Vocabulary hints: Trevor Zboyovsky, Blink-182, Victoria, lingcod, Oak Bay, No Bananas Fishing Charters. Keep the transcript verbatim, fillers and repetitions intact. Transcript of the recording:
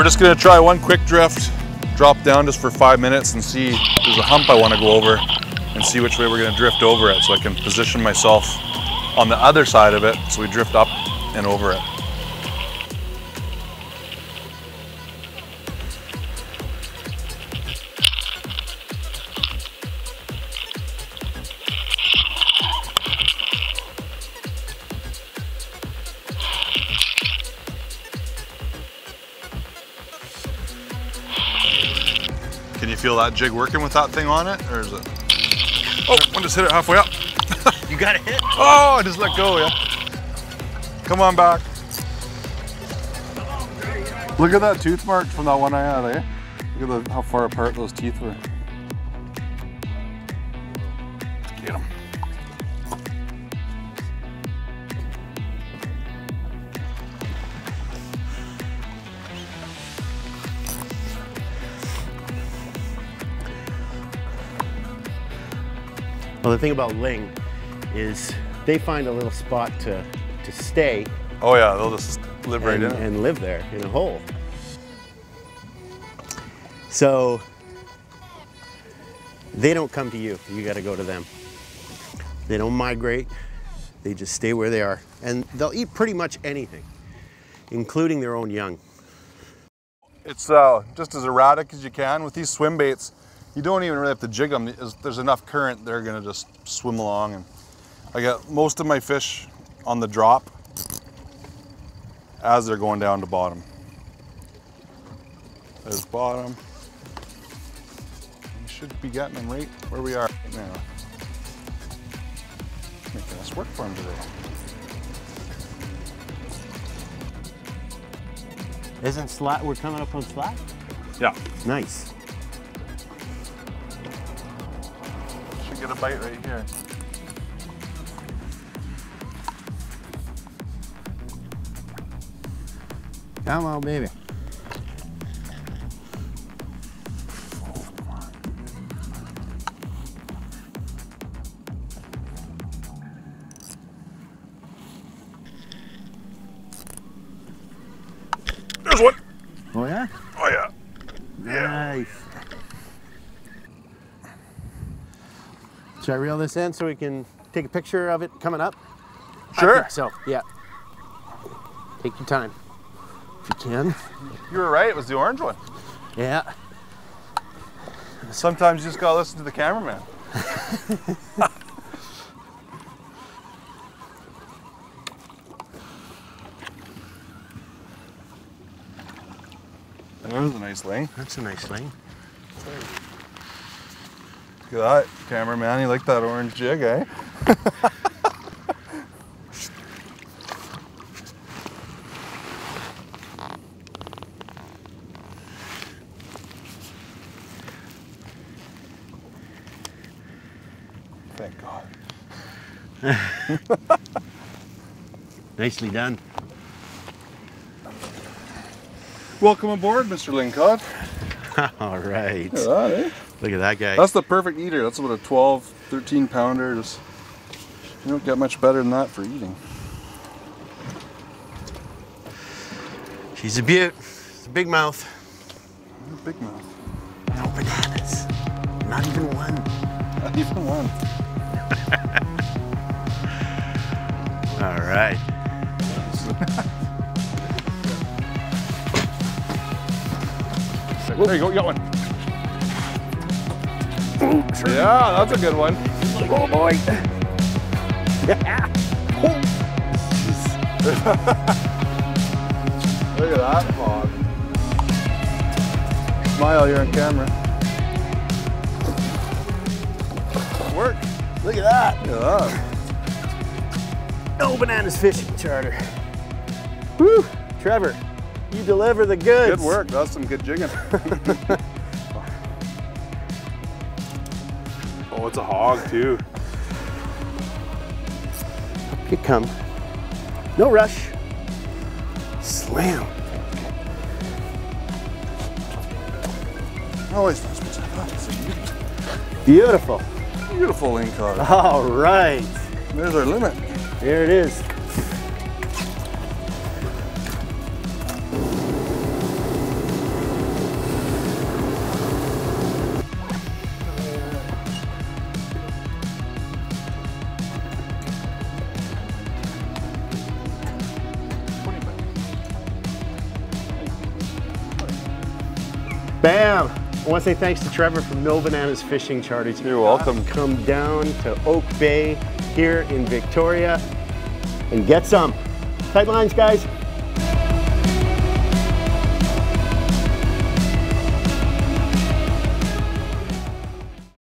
We're just gonna try one quick drift, drop down just for five minutes and see, there's a hump I wanna go over and see which way we're gonna drift over it so I can position myself on the other side of it so we drift up and over it. Can you feel that jig working with that thing on it, or is it? Oh, I just hit it halfway up. You got it hit? Oh, I just let go, yeah. Come on back. Look at that tooth mark from that one I had, eh? Look at the, how far apart those teeth were. Get them. Well, the thing about ling is they find a little spot to, to stay. Oh yeah, they'll just live right in it. And live there in a hole. So they don't come to you, you gotta go to them. They don't migrate, they just stay where they are. And they'll eat pretty much anything, including their own young. It's uh, just as erratic as you can with these swim baits. You don't even really have to jig them. If there's enough current, they're gonna just swim along. And I got most of my fish on the drop as they're going down to bottom. There's bottom. We should be getting them right where we are right now. Making us work for them today. Isn't slack, we're coming up on slack? Yeah. Nice. Get a bite right here. Come on, baby. Oh, come on. There's one. Oh yeah? Oh yeah. Nice. Yeah. Should I reel this in so we can take a picture of it coming up? Sure. I think so, yeah. Take your time, if you can. You were right, it was the orange one. Yeah. Sometimes you just gotta listen to the cameraman. That was a nice ling. That's a nice ling. Look at that, cameraman, you like that orange jig, eh? Thank God. Nicely done. Welcome aboard, Mister Lingcod. All right. Look at that, eh? Look at that guy. That's the perfect eater. That's about a twelve, thirteen pounder. Just, you don't get much better than that for eating. She's a beaut. It's a big mouth. A big mouth. No bananas. Not even one. Not even one. All right. There you go. You got one. Yeah, that's a good one. Oh boy. Yeah. Look at that Bob. Smile, you're on camera. Work. Look at that. Look at that. No Bananas Fishing Charter. Woo! Trevor, you deliver the goods. Good work. That's some good jigging. Oh, it's a hog too. Up you come. No rush. Slam. Always rush, but I thought it's a beautiful. Beautiful. Beautiful lingcod. All right. There's our limit. There it is. Bam! I want to say thanks to Trevor from No Bananas Fishing Charters. You're welcome. Come down to Oak Bay here in Victoria and get some. Tight lines, guys.